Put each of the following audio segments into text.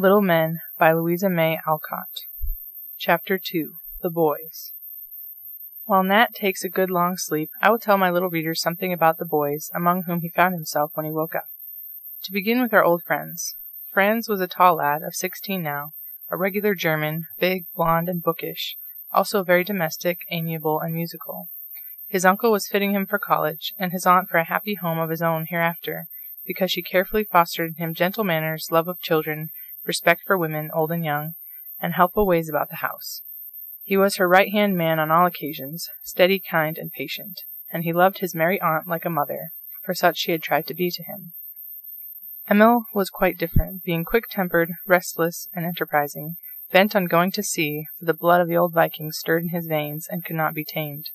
Little Men by Louisa May Alcott. Chapter 2. The Boys. While Nat takes a good long sleep, I will tell my little readers something about the boys, among whom he found himself when he woke up. To begin with our old friends. Franz was a tall lad, of 16 now, a regular German, big, blond, and bookish, also very domestic, amiable, and musical. His uncle was fitting him for college, and his aunt for a happy home of his own hereafter, because she carefully fostered in him gentle manners, love of children, respect for women, old and young, and helpful ways about the house. He was her right-hand man on all occasions, steady, kind, and patient, and he loved his merry aunt like a mother, for such she had tried to be to him. Emil was quite different, being quick-tempered, restless, and enterprising, bent on going to sea, for the blood of the old Vikings stirred in his veins and could not be tamed.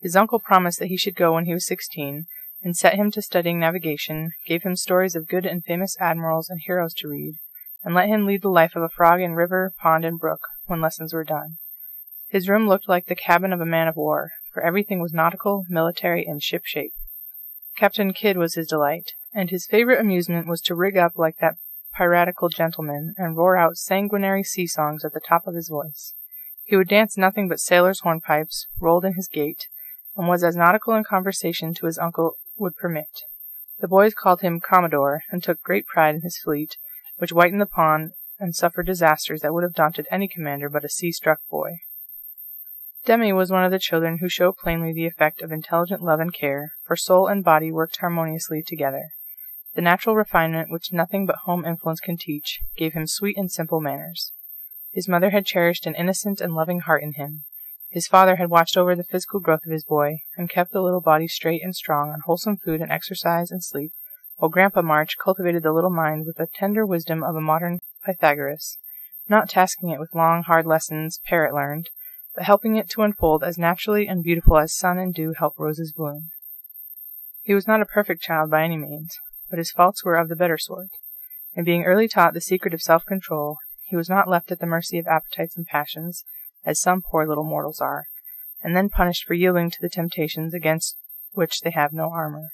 His uncle promised that he should go when he was 16, and set him to studying navigation, gave him stories of good and famous admirals and heroes to read, and let him lead the life of a frog in river, pond, and brook, when lessons were done. His room looked like the cabin of a man of war, for everything was nautical, military, and ship-shape. Captain Kidd was his delight, and his favorite amusement was to rig up like that piratical gentleman and roar out sanguinary sea-songs at the top of his voice. He would dance nothing but sailors' hornpipes, rolled in his gait, and was as nautical in conversation to his uncle would permit. The boys called him Commodore, and took great pride in his fleet, which whitened the pond and suffered disasters that would have daunted any commander but a sea-struck boy. Demi was one of the children who show plainly the effect of intelligent love and care, for soul and body worked harmoniously together. The natural refinement which nothing but home influence can teach gave him sweet and simple manners. His mother had cherished an innocent and loving heart in him. His father had watched over the physical growth of his boy, and kept the little body straight and strong on wholesome food and exercise and sleep, while Grandpa March cultivated the little mind with the tender wisdom of a modern Pythagoras, not tasking it with long, hard lessons Parrot learned, but helping it to unfold as naturally and beautiful as sun and dew help roses bloom. He was not a perfect child by any means, but his faults were of the better sort, and being early taught the secret of self-control, he was not left at the mercy of appetites and passions, as some poor little mortals are, and then punished for yielding to the temptations against which they have no armor.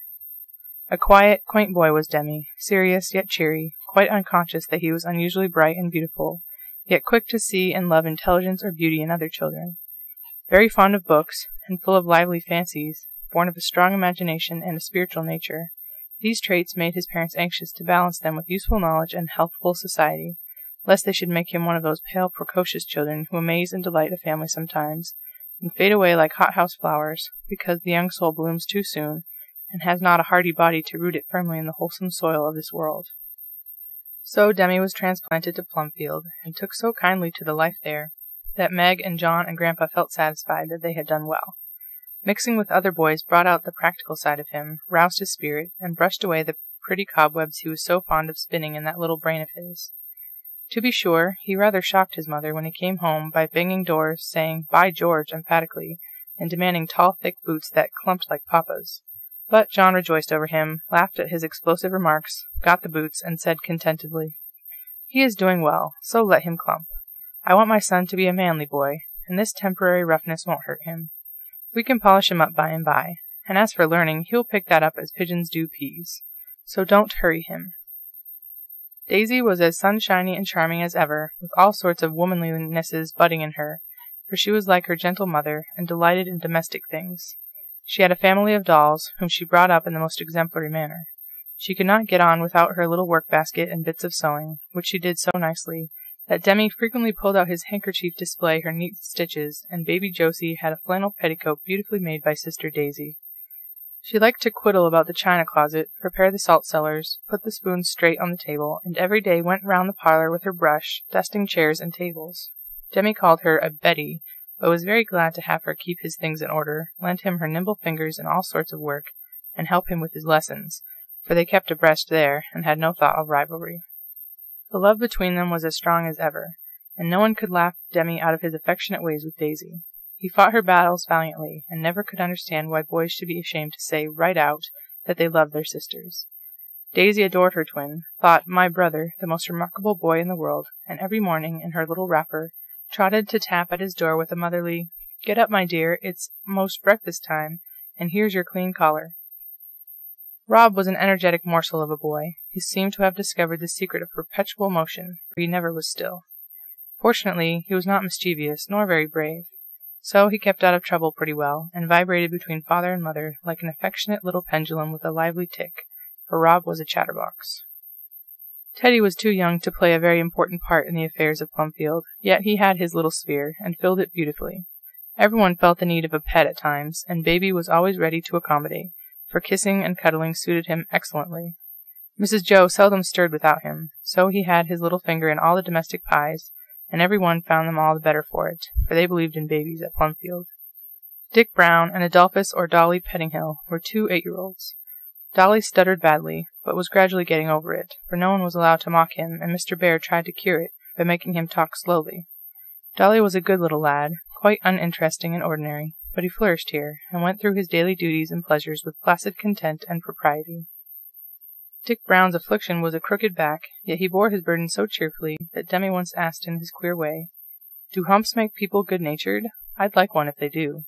A quiet, quaint boy was Demi, serious yet cheery, quite unconscious that he was unusually bright and beautiful, yet quick to see and love intelligence or beauty in other children. Very fond of books, and full of lively fancies, born of a strong imagination and a spiritual nature, these traits made his parents anxious to balance them with useful knowledge and healthful society, lest they should make him one of those pale, precocious children who amaze and delight a family sometimes, and fade away like hothouse flowers, because the young soul blooms too soon, and has not a hardy body to root it firmly in the wholesome soil of this world. So Demi was transplanted to Plumfield, and took so kindly to the life there, that Meg and John and Grandpa felt satisfied that they had done well. Mixing with other boys brought out the practical side of him, roused his spirit, and brushed away the pretty cobwebs he was so fond of spinning in that little brain of his. To be sure, he rather shocked his mother when he came home by banging doors, saying, "By George," emphatically, and demanding tall, thick boots that clumped like papa's. But John rejoiced over him, laughed at his explosive remarks, got the boots, and said contentedly, "He is doing well, so let him clump. I want my son to be a manly boy, and this temporary roughness won't hurt him. We can polish him up by and by, and as for learning, he'll pick that up as pigeons do peas. So don't hurry him." Daisy was as sunshiny and charming as ever, with all sorts of womanlinesses budding in her, for she was like her gentle mother, and delighted in domestic things. She had a family of dolls, whom she brought up in the most exemplary manner. She could not get on without her little work-basket and bits of sewing, which she did so nicely, that Demi frequently pulled out his handkerchief to display her neat stitches, and baby Josie had a flannel petticoat beautifully made by sister Daisy. She liked to quiddle about the china closet, prepare the salt cellars, put the spoons straight on the table, and every day went round the parlor with her brush, dusting chairs and tables. Demi called her a Betty, but was very glad to have her keep his things in order, lend him her nimble fingers in all sorts of work, and help him with his lessons, for they kept abreast there, and had no thought of rivalry. The love between them was as strong as ever, and no one could laugh Demi out of his affectionate ways with Daisy. He fought her battles valiantly, and never could understand why boys should be ashamed to say right out that they loved their sisters. Daisy adored her twin, thought "my brother" the most remarkable boy in the world, and every morning, in her little wrapper, trotted to tap at his door with a motherly, "Get up, my dear, it's most breakfast time, and here's your clean collar." Rob was an energetic morsel of a boy, who seemed to have discovered the secret of perpetual motion, for he never was still. Fortunately, he was not mischievous, nor very brave, so he kept out of trouble pretty well, and vibrated between father and mother like an affectionate little pendulum with a lively tick, for Rob was a chatterbox. Teddy was too young to play a very important part in the affairs of Plumfield, yet he had his little sphere, and filled it beautifully. Everyone felt the need of a pet at times, and Baby was always ready to accommodate, for kissing and cuddling suited him excellently. Mrs. Joe seldom stirred without him, so he had his little finger in all the domestic pies, and every one found them all the better for it, for they believed in babies at Plumfield. Dick Brown and Adolphus or Dolly Pettinghill were 2 8-year-olds. Dolly stuttered badly, but was gradually getting over it, for no one was allowed to mock him, and Mr. Bear tried to cure it by making him talk slowly. Dolly was a good little lad, quite uninteresting and ordinary, but he flourished here, and went through his daily duties and pleasures with placid content and propriety. Dick Brown's affliction was a crooked back, yet he bore his burden so cheerfully that Demi once asked in his queer way, "Do humps make people good-natured? I'd like one if they do."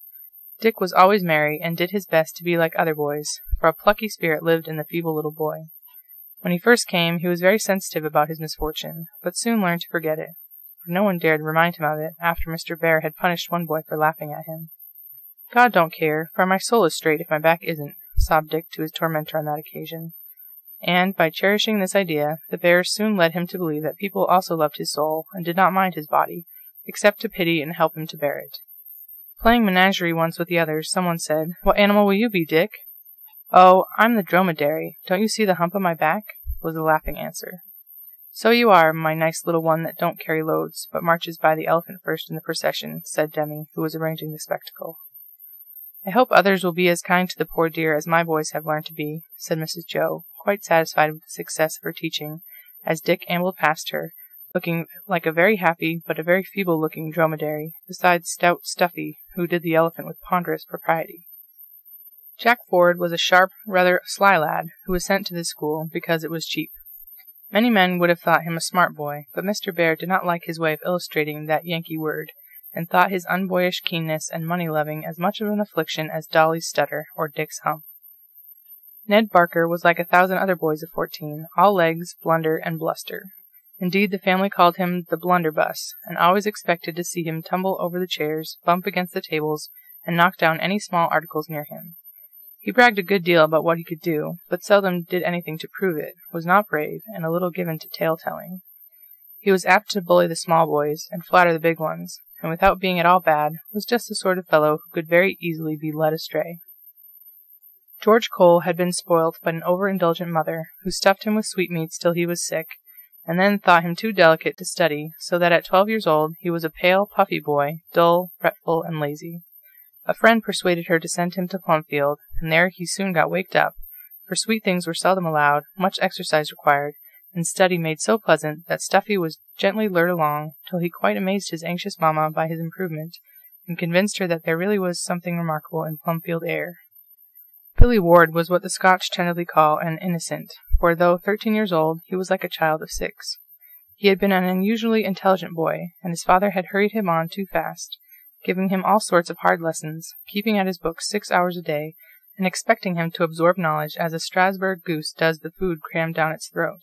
Dick was always merry, and did his best to be like other boys, for a plucky spirit lived in the feeble little boy. When he first came, he was very sensitive about his misfortune, but soon learned to forget it, for no one dared remind him of it after Mr. Bear had punished one boy for laughing at him. "God don't care, for my soul is straight if my back isn't," sobbed Dick to his tormentor on that occasion. And, by cherishing this idea, the bear soon led him to believe that people also loved his soul, and did not mind his body, except to pity and help him to bear it. Playing menagerie once with the others, someone said, "What animal will you be, Dick?" "Oh, I'm the dromedary. Don't you see the hump on my back?" was the laughing answer. "So you are, my nice little one that don't carry loads, but marches by the elephant first in the procession," said Demi, who was arranging the spectacle. "I hope others will be as kind to the poor dear as my boys have learned to be," said Mrs. Joe, quite satisfied with the success of her teaching, as Dick ambled past her, looking like a very happy but a very feeble-looking dromedary, besides stout Stuffy, who did the elephant with ponderous propriety. Jack Ford was a sharp, rather sly lad, who was sent to this school because it was cheap. Many men would have thought him a smart boy, but Mr. Bear did not like his way of illustrating that Yankee word, and thought his unboyish keenness and money-loving as much of an affliction as Dolly's stutter or Dick's hump. Ned Barker was like 1,000 other boys of 14, all legs, blunder, and bluster. Indeed, the family called him the blunderbuss, and always expected to see him tumble over the chairs, bump against the tables, and knock down any small articles near him. He bragged a good deal about what he could do, but seldom did anything to prove it, was not brave, and a little given to tale-telling. He was apt to bully the small boys, and flatter the big ones, and without being at all bad, was just the sort of fellow who could very easily be led astray. George Cole had been spoilt by an overindulgent mother, who stuffed him with sweetmeats till he was sick, and then thought him too delicate to study, so that at 12 years old he was a pale, puffy boy, dull, fretful, and lazy. A friend persuaded her to send him to Plumfield, and there he soon got waked up, for sweet things were seldom allowed, much exercise required, and study made so pleasant that Stuffy was gently lured along till he quite amazed his anxious mamma by his improvement, and convinced her that there really was something remarkable in Plumfield air. Billy Ward was what the Scotch tenderly call an innocent, for though 13 years old, he was like a child of 6. He had been an unusually intelligent boy, and his father had hurried him on too fast, giving him all sorts of hard lessons, keeping at his books 6 hours a day, and expecting him to absorb knowledge as a Strasbourg goose does the food crammed down its throat.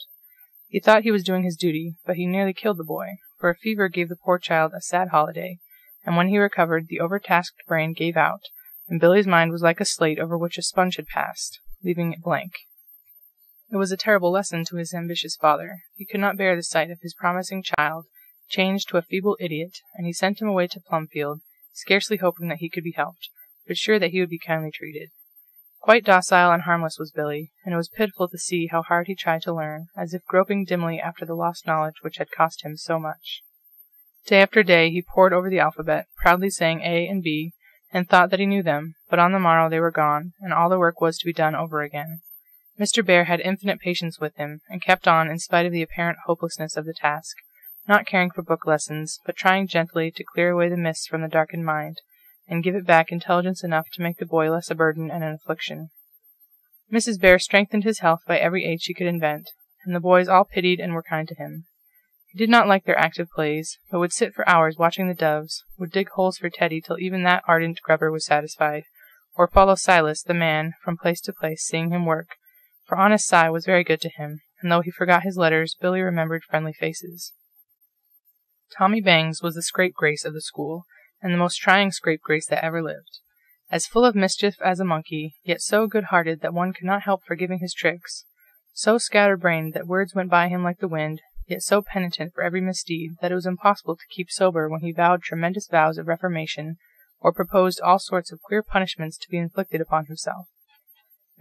He thought he was doing his duty, but he nearly killed the boy, for a fever gave the poor child a sad holiday, and when he recovered, the overtasked brain gave out, and Billy's mind was like a slate over which a sponge had passed, leaving it blank. It was a terrible lesson to his ambitious father. He could not bear the sight of his promising child changed to a feeble idiot, and he sent him away to Plumfield, scarcely hoping that he could be helped, but sure that he would be kindly treated. Quite docile and harmless was Billy, and it was pitiful to see how hard he tried to learn, as if groping dimly after the lost knowledge which had cost him so much. Day after day he pored over the alphabet, proudly saying A and B, and thought that he knew them, but on the morrow they were gone, and all the work was to be done over again. Mr. Bear had infinite patience with him, and kept on in spite of the apparent hopelessness of the task, not caring for book lessons, but trying gently to clear away the mists from the darkened mind, and give it back intelligence enough to make the boy less a burden and an affliction. Mrs. Bear strengthened his health by every aid she could invent, and the boys all pitied and were kind to him. He did not like their active plays, but would sit for hours watching the doves, would dig holes for Teddy till even that ardent grubber was satisfied, or follow Silas, the man, from place to place, seeing him work, for honest Si was very good to him, and though he forgot his letters, Billy remembered friendly faces. Tommy Bangs was the scapegrace of the school, and the most trying scapegrace that ever lived. As full of mischief as a monkey, yet so good-hearted that one could not help forgiving his tricks, so scatterbrained that words went by him like the wind, yet so penitent for every misdeed that it was impossible to keep sober when he vowed tremendous vows of reformation, or proposed all sorts of queer punishments to be inflicted upon himself.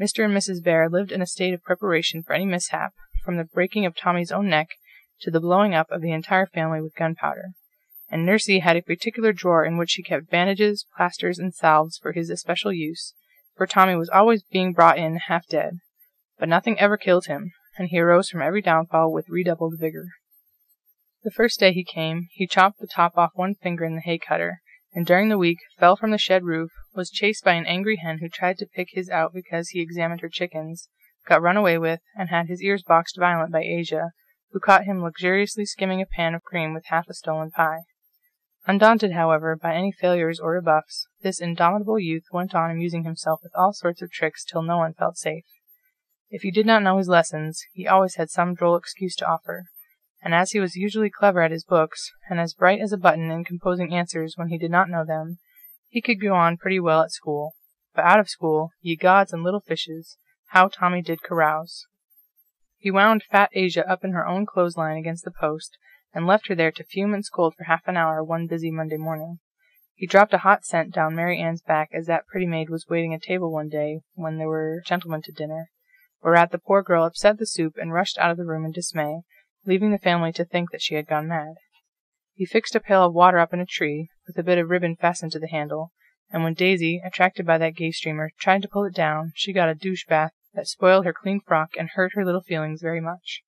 Mr. and Mrs. Bear lived in a state of preparation for any mishap, from the breaking of Tommy's own neck to the blowing up of the entire family with gunpowder, and Nursey had a particular drawer in which she kept bandages, plasters, and salves for his especial use, for Tommy was always being brought in half dead, but nothing ever killed him, and he arose from every downfall with redoubled vigor. The first day he came, he chopped the top off one finger in the hay cutter, and during the week fell from the shed roof, was chased by an angry hen who tried to pick his out because he examined her chickens, got run away with, and had his ears boxed violent by Asia, who caught him luxuriously skimming a pan of cream with half a stolen pie. Undaunted, however, by any failures or rebuffs, this indomitable youth went on amusing himself with all sorts of tricks till no one felt safe. If you did not know his lessons, he always had some droll excuse to offer, and as he was usually clever at his books, and as bright as a button in composing answers when he did not know them, he could go on pretty well at school. But out of school, ye gods and little fishes, how Tommy did carouse! He wound fat Asia up in her own clothesline against the post, and left her there to fume and scold for half an hour one busy Monday morning. He dropped a hot scent down Mary Ann's back as that pretty maid was waiting at table one day when there were gentlemen to dinner, whereat the poor girl upset the soup and rushed out of the room in dismay, leaving the family to think that she had gone mad. He fixed a pail of water up in a tree, with a bit of ribbon fastened to the handle, and when Daisy, attracted by that gay streamer, tried to pull it down, she got a douche bath that spoiled her clean frock and hurt her little feelings very much.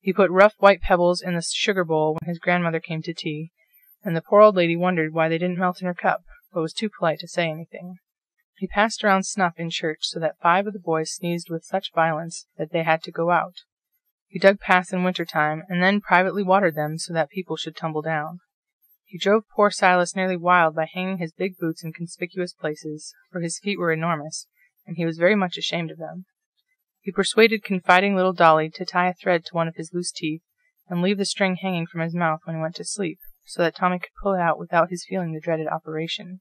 He put rough white pebbles in the sugar bowl when his grandmother came to tea, and the poor old lady wondered why they didn't melt in her cup, but was too polite to say anything. He passed around snuff in church so that 5 of the boys sneezed with such violence that they had to go out. He dug paths in winter time, and then privately watered them so that people should tumble down. He drove poor Silas nearly wild by hanging his big boots in conspicuous places, for his feet were enormous, and he was very much ashamed of them. He persuaded confiding little Dolly to tie a thread to one of his loose teeth, and leave the string hanging from his mouth when he went to sleep, so that Tommy could pull it out without his feeling the dreaded operation.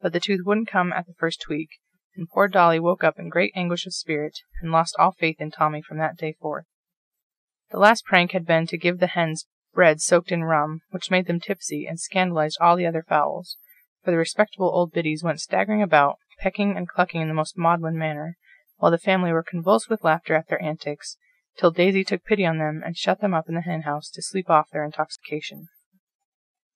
But the tooth wouldn't come at the first tweak, and poor Dolly woke up in great anguish of spirit, and lost all faith in Tommy from that day forth. The last prank had been to give the hens bread soaked in rum, which made them tipsy and scandalized all the other fowls, for the respectable old biddies went staggering about, pecking and clucking in the most maudlin manner, while the family were convulsed with laughter at their antics, till Daisy took pity on them and shut them up in the hen-house to sleep off their intoxication.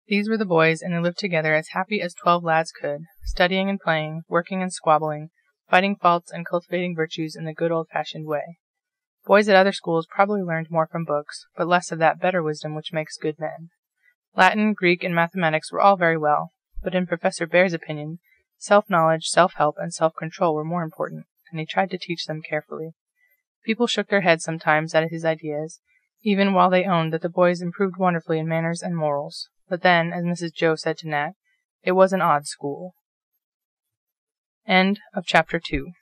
These were the boys, and they lived together as happy as 12 lads could, studying and playing, working and squabbling, fighting faults and cultivating virtues in the good old-fashioned way. Boys at other schools probably learned more from books, but less of that better wisdom which makes good men. Latin, Greek, and mathematics were all very well, but in Professor Bear's opinion, self-knowledge, self-help, and self-control were more important, and he tried to teach them carefully. People shook their heads sometimes at his ideas, even while they owned that the boys improved wonderfully in manners and morals. But then, as Mrs. Joe said to Nat, it was an odd school. End of Chapter 2.